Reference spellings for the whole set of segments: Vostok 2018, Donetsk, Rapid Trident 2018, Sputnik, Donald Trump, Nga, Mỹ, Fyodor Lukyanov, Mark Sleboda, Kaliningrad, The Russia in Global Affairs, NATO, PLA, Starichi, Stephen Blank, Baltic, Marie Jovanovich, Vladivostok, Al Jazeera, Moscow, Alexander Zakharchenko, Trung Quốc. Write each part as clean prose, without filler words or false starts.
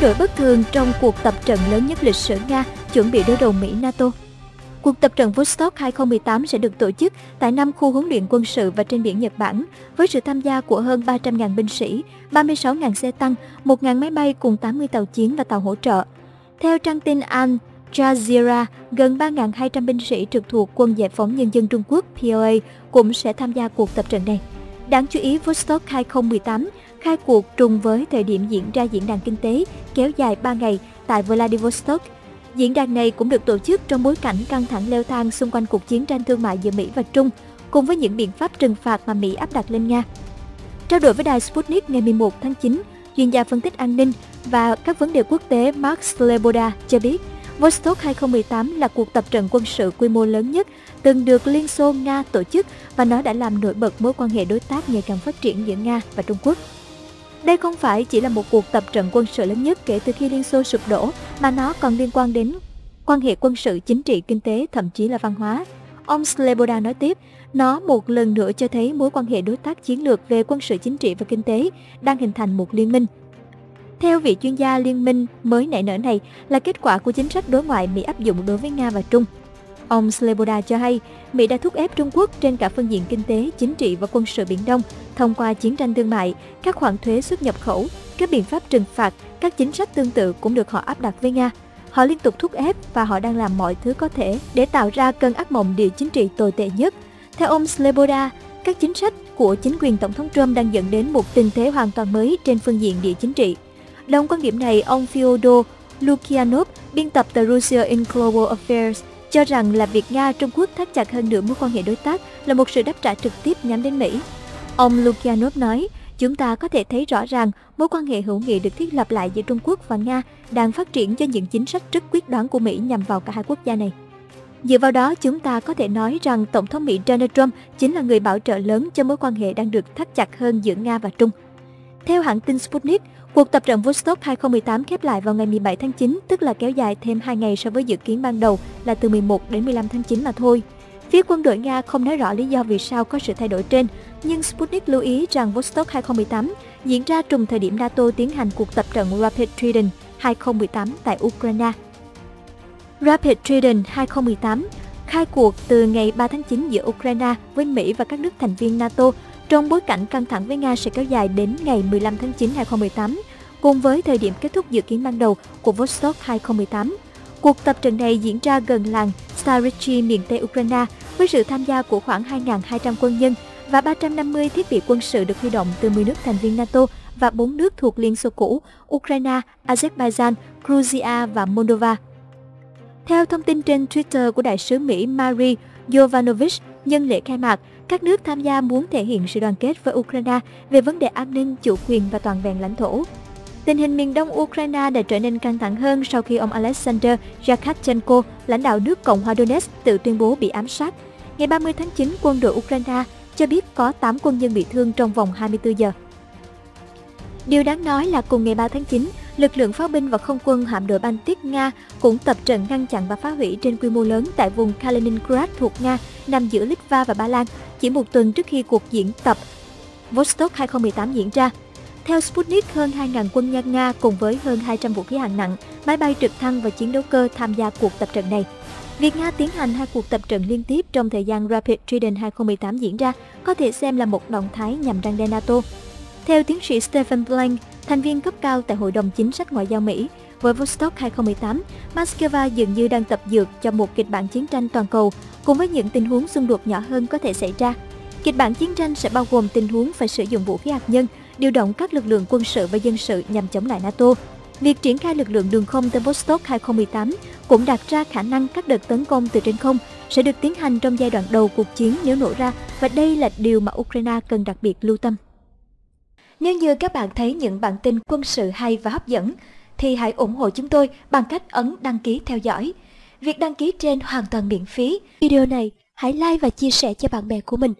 thay đổi bất thường trong cuộc tập trận lớn nhất lịch sử Nga chuẩn bị đối đầu Mỹ-NATO. Cuộc tập trận Vostok 2018 sẽ được tổ chức tại 5 khu huấn luyện quân sự và trên biển Nhật Bản, với sự tham gia của hơn 300.000 binh sĩ, 36.000 xe tăng, 1.000 máy bay cùng 80 tàu chiến và tàu hỗ trợ. Theo trang tin Al Jazeera, gần 3.200 binh sĩ trực thuộc Quân Giải phóng Nhân dân Trung Quốc PLA cũng sẽ tham gia cuộc tập trận này. Đáng chú ý, Vostok 2018 khai cuộc trùng với thời điểm diễn ra Diễn đàn Kinh tế kéo dài 3 ngày tại Vladivostok. Diễn đàn này cũng được tổ chức trong bối cảnh căng thẳng leo thang xung quanh cuộc chiến tranh thương mại giữa Mỹ và Trung, cùng với những biện pháp trừng phạt mà Mỹ áp đặt lên Nga. Trao đổi với đài Sputnik ngày 11 tháng 9, chuyên gia phân tích an ninh và các vấn đề quốc tế Mark Sleboda cho biết, Vostok 2018 là cuộc tập trận quân sự quy mô lớn nhất từng được Liên Xô Nga tổ chức và nó đã làm nổi bật mối quan hệ đối tác ngày càng phát triển giữa Nga và Trung Quốc. Đây không phải chỉ là một cuộc tập trận quân sự lớn nhất kể từ khi Liên Xô sụp đổ, mà nó còn liên quan đến quan hệ quân sự, chính trị, kinh tế, thậm chí là văn hóa. Ông Sleboda nói tiếp, nó một lần nữa cho thấy mối quan hệ đối tác chiến lược về quân sự, chính trị và kinh tế đang hình thành một liên minh. Theo vị chuyên gia, liên minh mới nảy nở này là kết quả của chính sách đối ngoại Mỹ áp dụng đối với Nga và Trung. Ông Sleboda cho hay, Mỹ đã thúc ép Trung Quốc trên cả phương diện kinh tế, chính trị và quân sự Biển Đông thông qua chiến tranh thương mại, các khoản thuế xuất nhập khẩu, các biện pháp trừng phạt, các chính sách tương tự cũng được họ áp đặt với Nga. Họ liên tục thúc ép và họ đang làm mọi thứ có thể để tạo ra cơn ác mộng địa chính trị tồi tệ nhất. Theo ông Sleboda, các chính sách của chính quyền Tổng thống Trump đang dẫn đến một tình thế hoàn toàn mới trên phương diện địa chính trị. Đồng quan điểm này, ông Fyodor Lukyanov, biên tập The Russia in Global Affairs, cho rằng là việc Nga, Trung Quốc thắt chặt hơn nữa mối quan hệ đối tác là một sự đáp trả trực tiếp nhắm đến Mỹ. Ông Lukyanov nói, chúng ta có thể thấy rõ ràng mối quan hệ hữu nghị được thiết lập lại giữa Trung Quốc và Nga đang phát triển do những chính sách rất quyết đoán của Mỹ nhằm vào cả hai quốc gia này. Dựa vào đó, chúng ta có thể nói rằng Tổng thống Mỹ Donald Trump chính là người bảo trợ lớn cho mối quan hệ đang được thắt chặt hơn giữa Nga và Trung. Theo hãng tin Sputnik, cuộc tập trận Vostok 2018 khép lại vào ngày 17 tháng 9, tức là kéo dài thêm 2 ngày so với dự kiến ban đầu là từ 11 đến 15 tháng 9 mà thôi. Phía quân đội Nga không nói rõ lý do vì sao có sự thay đổi trên, nhưng Sputnik lưu ý rằng Vostok 2018 diễn ra trùng thời điểm NATO tiến hành cuộc tập trận Rapid Trident 2018 tại Ukraine. Rapid Trident 2018 khai cuộc từ ngày 3 tháng 9 giữa Ukraine với Mỹ và các nước thành viên NATO, trong bối cảnh căng thẳng với Nga sẽ kéo dài đến ngày 15 tháng 9 2018, cùng với thời điểm kết thúc dự kiến ban đầu của Vostok 2018. Cuộc tập trận này diễn ra gần làng Starichi miền Tây Ukraine với sự tham gia của khoảng 2.200 quân nhân và 350 thiết bị quân sự được huy động từ 10 nước thành viên NATO và 4 nước thuộc Liên Xô cũ, Ukraine, Azerbaijan, Georgia và Moldova. Theo thông tin trên Twitter của Đại sứ Mỹ Marie Jovanovich, nhân lễ khai mạc, các nước tham gia muốn thể hiện sự đoàn kết với Ukraine về vấn đề an ninh, chủ quyền và toàn vẹn lãnh thổ. Tình hình miền đông Ukraine đã trở nên căng thẳng hơn sau khi ông Alexander Zakharchenko, lãnh đạo nước Cộng hòa Donetsk, tự tuyên bố bị ám sát. Ngày 30 tháng 9, quân đội Ukraine cho biết có 8 quân nhân bị thương trong vòng 24 giờ. Điều đáng nói là cùng ngày 3 tháng 9, lực lượng pháo binh và không quân hạm đội Baltic Nga cũng tập trận ngăn chặn và phá hủy trên quy mô lớn tại vùng Kaliningrad thuộc Nga, nằm giữa Litva và Ba Lan, chỉ một tuần trước khi cuộc diễn tập Vostok 2018 diễn ra. Theo Sputnik, hơn 2.000 quân nhân Nga cùng với hơn 200 vũ khí hạng nặng, máy bay trực thăng và chiến đấu cơ tham gia cuộc tập trận này. Việc Nga tiến hành hai cuộc tập trận liên tiếp trong thời gian Rapid Trident 2018 diễn ra có thể xem là một động thái nhằm răn đe NATO. Theo tiến sĩ Stephen Blank, thành viên cấp cao tại Hội đồng Chính sách Ngoại giao Mỹ, với Vostok 2018, Moscow dường như đang tập dượt cho một kịch bản chiến tranh toàn cầu, cùng với những tình huống xung đột nhỏ hơn có thể xảy ra. Kịch bản chiến tranh sẽ bao gồm tình huống phải sử dụng vũ khí hạt nhân, điều động các lực lượng quân sự và dân sự nhằm chống lại NATO. Việc triển khai lực lượng đường không tới Vostok 2018 cũng đặt ra khả năng các đợt tấn công từ trên không sẽ được tiến hành trong giai đoạn đầu cuộc chiến nếu nổ ra, và đây là điều mà Ukraine cần đặc biệt lưu tâm. Nếu như các bạn thấy những bản tin quân sự hay và hấp dẫn, thì hãy ủng hộ chúng tôi bằng cách ấn đăng ký theo dõi. Việc đăng ký trên hoàn toàn miễn phí. Video này hãy like và chia sẻ cho bạn bè của mình.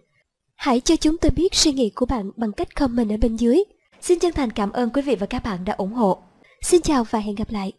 Hãy cho chúng tôi biết suy nghĩ của bạn bằng cách comment ở bên dưới. Xin chân thành cảm ơn quý vị và các bạn đã ủng hộ. Xin chào và hẹn gặp lại.